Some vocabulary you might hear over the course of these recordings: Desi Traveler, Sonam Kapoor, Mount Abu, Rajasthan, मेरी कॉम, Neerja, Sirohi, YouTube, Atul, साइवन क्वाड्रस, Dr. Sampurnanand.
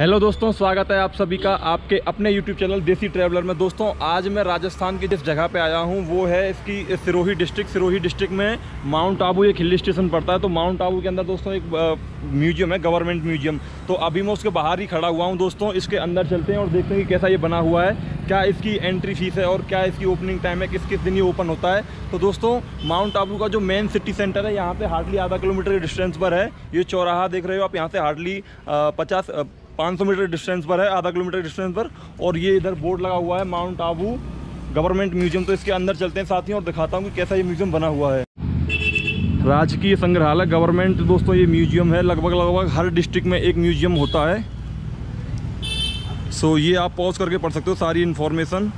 Hello दोस्तों, स्वागत है आप सभी का आपके अपने यूट्यूब चैनल देसी ट्रैवलर में। दोस्तों आज मैं राजस्थान की जिस जगह पे आया हूँ वो है इसकी सिरोही डिस्ट्रिक्ट। सिरोही डिस्ट्रिक्ट में माउंट आबू एक हिल स्टेशन पड़ता है। तो माउंट आबू के अंदर दोस्तों एक म्यूजियम है, गवर्नमेंट म्यूजियम। तो अभी मैं उसके बाहर ही खड़ा हुआ हूँ दोस्तों। इसके अंदर चलते हैं और देखते हैं कि कैसा ये बना हुआ है, क्या इसकी एंट्री फीस है और क्या इसकी ओपनिंग टाइम है, किस किस दिन ये ओपन होता है। तो दोस्तों माउंट आबू का जो मेन सिटी सेंटर है यहाँ पे हार्डली आधा किलोमीटर के डिस्टेंस पर है। ये चौराहा देख रहे हो आप, यहाँ से हार्डली 500 मीटर डिस्टेंस पर है, आधा किलोमीटर डिस्टेंस पर। और ये इधर बोर्ड लगा हुआ है माउंट आबू गवर्नमेंट म्यूजियम। तो इसके अंदर चलते हैं साथियों और दिखाता हूँ कि कैसा ये म्यूजियम बना हुआ है। राजकीय संग्रहालय गवर्नमेंट दोस्तों ये म्यूजियम है। लगभग हर डिस्ट्रिक्ट में एक म्यूजियम होता है। सो ये आप पॉज करके पढ़ सकते हो सारी इन्फॉर्मेशन।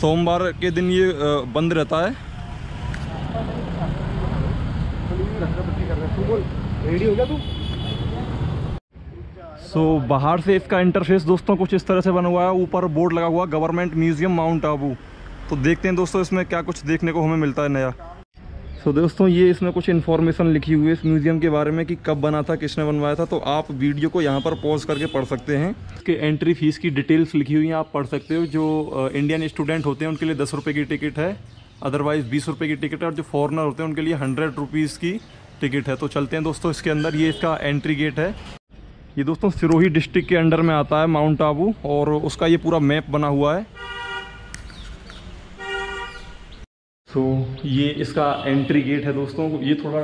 सोमवार के दिन ये बंद रहता है। सो बाहर से इसका इंटरफेस दोस्तों कुछ इस तरह से बना हुआ है। ऊपर बोर्ड लगा हुआ गवर्नमेंट म्यूजियम माउंट आबू। तो देखते हैं दोस्तों इसमें क्या कुछ देखने को हमें मिलता है नया। तो दोस्तों ये इसमें कुछ इन्फॉर्मेशन लिखी हुई है इस म्यूज़ियम के बारे में कि कब बना था, किसने बनवाया था। तो आप वीडियो को यहाँ पर पॉज करके पढ़ सकते हैं। इसके एंट्री फीस की डिटेल्स लिखी हुई हैं, आप पढ़ सकते हो। जो इंडियन स्टूडेंट होते हैं उनके लिए 10 रुपये की टिकट है, अदरवाइज़ 20 रुपये की टिकट है। और जो फॉरनर होते हैं उनके लिए 100 रुपीज़ की टिकट है। तो चलते हैं दोस्तों इसके अंदर। ये इसका एंट्री गेट है। ये दोस्तों सिरोही डिस्ट्रिक्ट के अंडर में आता है माउंट आबू और उसका ये पूरा मैप बना हुआ है। तो ये इसका एंट्री गेट है दोस्तों। ये थोड़ा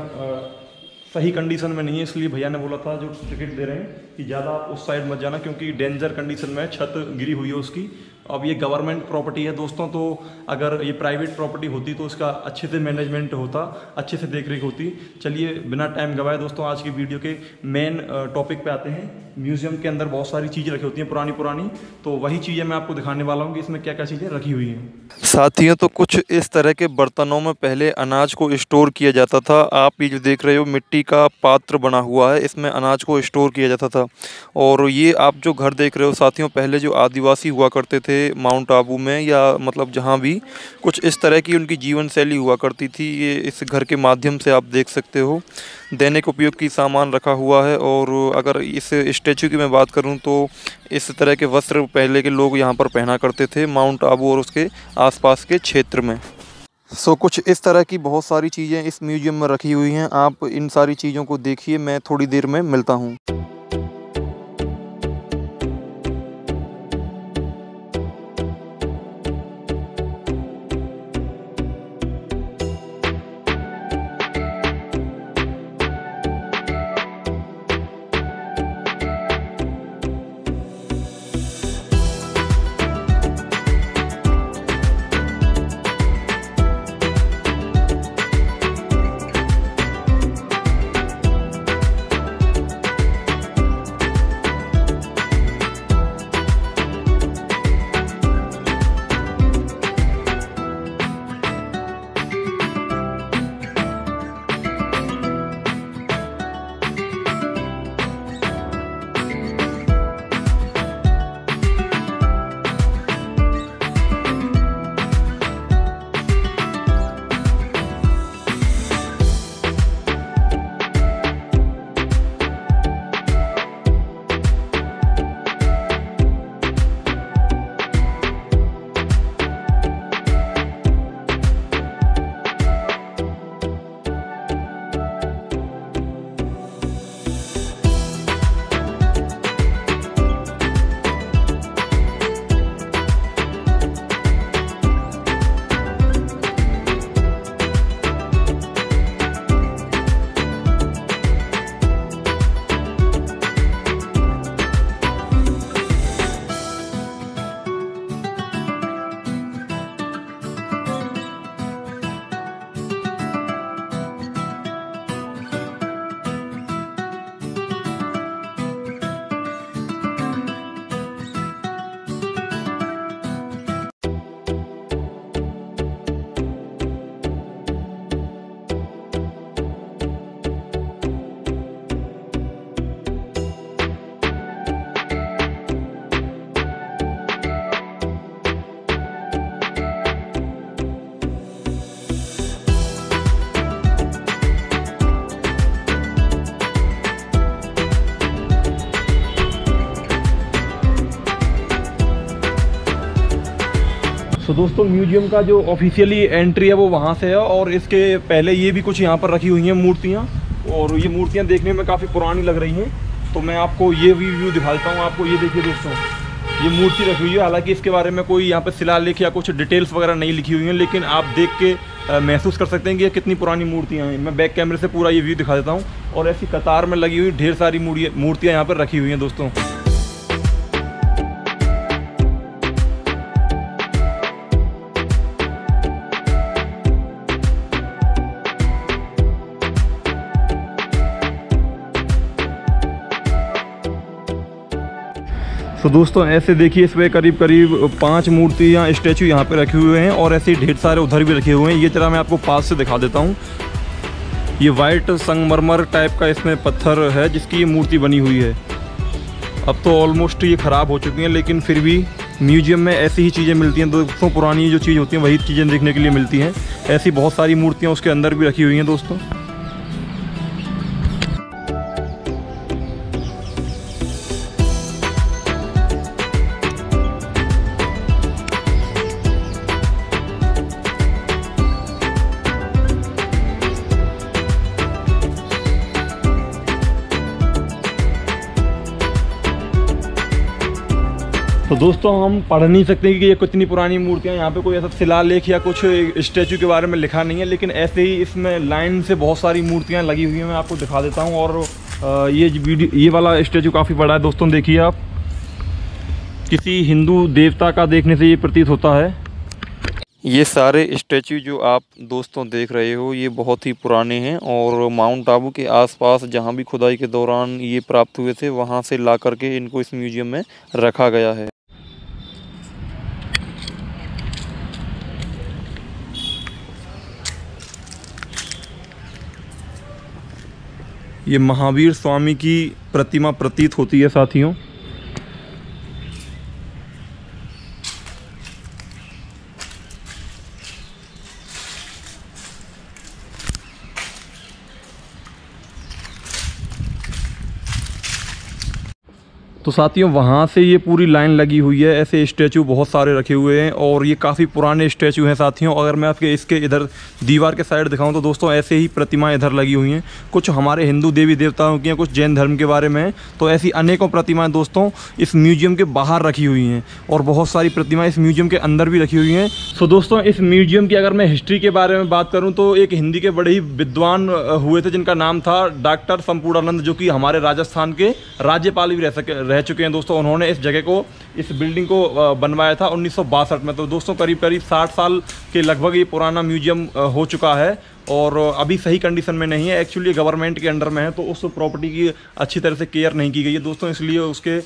सही कंडीशन में नहीं है, इसलिए भैया ने बोला था जो टिकट दे रहे हैं कि ज़्यादा उस साइड मत जाना क्योंकि डेंजर कंडीशन में है, छत गिरी हुई है उसकी। अब ये गवर्नमेंट प्रॉपर्टी है दोस्तों, तो अगर ये प्राइवेट प्रॉपर्टी होती तो इसका अच्छे से मैनेजमेंट होता, अच्छे से देख रेख होती। चलिए बिना टाइम गवाए दोस्तों आज की वीडियो के मेन टॉपिक पे आते हैं। म्यूज़ियम के अंदर बहुत सारी चीज़ें रखी होती हैं पुरानी, तो वही चीज़ें मैं आपको दिखाने वाला हूँ कि इसमें क्या क्या चीज़ें रखी हुई हैं साथियों। तो कुछ इस तरह के बर्तनों में पहले अनाज को स्टोर किया जाता था। आप ये जो देख रहे हो मिट्टी का पात्र बना हुआ है, इसमें अनाज को स्टोर किया जाता था। और ये आप जो घर देख रहे हो साथियों, पहले जो आदिवासी हुआ करते थे माउंट आबू में, या मतलब जहाँ भी, कुछ इस तरह की उनकी जीवन शैली हुआ करती थी। ये इस घर के माध्यम से आप देख सकते हो दैनिक उपयोग की सामान रखा हुआ है। और अगर इस स्टैचू की मैं बात करूं तो इस तरह के वस्त्र पहले के लोग यहां पर पहना करते थे माउंट आबू और उसके आसपास के क्षेत्र में। सो कुछ इस तरह की बहुत सारी चीज़ें इस म्यूज़ियम में रखी हुई हैं। आप इन सारी चीज़ों को देखिए, मैं थोड़ी देर में मिलता हूं। सो दोस्तों म्यूजियम का जो ऑफिशियली एंट्री है वो वहाँ से है। और इसके पहले ये भी कुछ यहाँ पर रखी हुई हैं मूर्तियाँ, और ये मूर्तियाँ देखने में काफ़ी पुरानी लग रही हैं। तो मैं आपको ये भी व्यू दिखाता हूँ। आपको ये देखिए दोस्तों, ये मूर्ति रखी हुई है। हालांकि इसके बारे में कोई यहाँ पर शिलालेख या कुछ डिटेल्स वगैरह नहीं लिखी हुई हैं, लेकिन आप देख के महसूस कर सकते हैं कि ये कितनी पुरानी मूर्तियाँ हैं। मैं बैक कैमरे से पूरा ये व्यू दिखा देता हूँ। और ऐसी कतार में लगी हुई ढेर सारी मूर्तियाँ यहाँ पर रखी हुई हैं दोस्तों। तो दोस्तों ऐसे देखिए, इसमें करीब करीब 5 मूर्तियाँ स्टैचू यहाँ पे रखे हुए हैं, और ऐसे ही ढेर सारे उधर भी रखे हुए हैं। ये जरा मैं आपको पास से दिखा देता हूँ। ये वाइट संगमरमर टाइप का इसमें पत्थर है जिसकी ये मूर्ति बनी हुई है। अब तो ऑलमोस्ट ये ख़राब हो चुकी हैं, लेकिन फिर भी म्यूजियम में ऐसी ही चीज़ें मिलती हैं दोस्तों। पुरानी जो चीज़ होती हैं वही चीज़ें देखने के लिए मिलती हैं। ऐसी बहुत सारी मूर्तियाँ उसके अंदर भी रखी हुई हैं दोस्तों। तो दोस्तों हम पढ़ नहीं सकते कि ये कितनी पुरानी मूर्तियाँ, यहाँ पे कोई ऐसा शिलालेख या कुछ स्टैचू के बारे में लिखा नहीं है, लेकिन ऐसे ही इसमें लाइन से बहुत सारी मूर्तियाँ लगी हुई हैं। मैं आपको दिखा देता हूँ। और ये वाला स्टैचू काफ़ी बड़ा है दोस्तों। देखिए आप, किसी हिंदू देवता का देखने से ये प्रतीत होता है। ये सारे स्टैचू जो आप दोस्तों देख रहे हो ये बहुत ही पुराने हैं, और माउंट आबू के आसपास जहाँ भी खुदाई के दौरान ये प्राप्त हुए थे वहाँ से ला करके इनको इस म्यूजियम में रखा गया है। ये महावीर स्वामी की प्रतिमा प्रतीत होती है साथियों। तो साथियों वहाँ से ये पूरी लाइन लगी हुई है। ऐसे स्टैचू बहुत सारे रखे हुए हैं, और ये काफ़ी पुराने स्टैचू हैं साथियों। अगर मैं आपके इसके इधर दीवार के साइड दिखाऊं तो दोस्तों ऐसे ही प्रतिमाएं इधर लगी हुई हैं। कुछ हमारे हिंदू देवी देवताओं की हैं, कुछ जैन धर्म के बारे में हैं। तो ऐसी अनेकों प्रतिमाएँ दोस्तों इस म्यूजियम के बाहर रखी हुई हैं, और बहुत सारी प्रतिमाएँ इस म्यूजियम के अंदर भी रखी हुई हैं। सो दोस्तों इस म्यूजियम की अगर मैं हिस्ट्री के बारे में बात करूँ तो एक हिंदी के बड़े ही विद्वान हुए थे जिनका नाम था डॉक्टर संपूर्णानंद, जो कि हमारे राजस्थान के राज्यपाल भी रह चुके हैं दोस्तों। उन्होंने इस जगह को, इस बिल्डिंग को बनवाया था 1962 में। तो दोस्तों करीब करीब 60 साल के लगभग ये पुराना म्यूजियम हो चुका है, और अभी सही कंडीशन में नहीं है। एक्चुअली गवर्नमेंट के अंडर में है, तो उस प्रॉपर्टी की अच्छी तरह से केयर नहीं की गई है दोस्तों, इसलिए उसके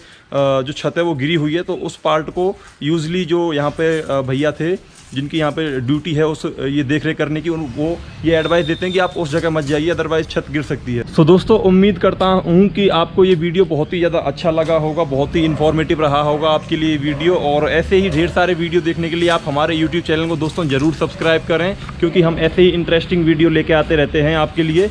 जो छत है वो गिरी हुई है। तो उस पार्ट को यूजली जो यहाँ पे भैया थे जिनकी यहाँ पे ड्यूटी है उस ये देख रेख करने की, वो ये एडवाइस देते हैं कि आप उस जगह मत जाइए, अदरवाइज़ छत गिर सकती है। तो दोस्तों उम्मीद करता हूँ कि आपको ये वीडियो बहुत ही ज़्यादा अच्छा लगा होगा, बहुत ही इन्फॉर्मेटिव रहा होगा आपके लिए वीडियो। और ऐसे ही ढेर सारे वीडियो देखने के लिए आप हमारे यूट्यूब चैनल को दोस्तों ज़रूर सब्सक्राइब करें, क्योंकि हम ऐसे ही इंटरेस्टिंग वीडियो लेके आते रहते हैं आपके लिए।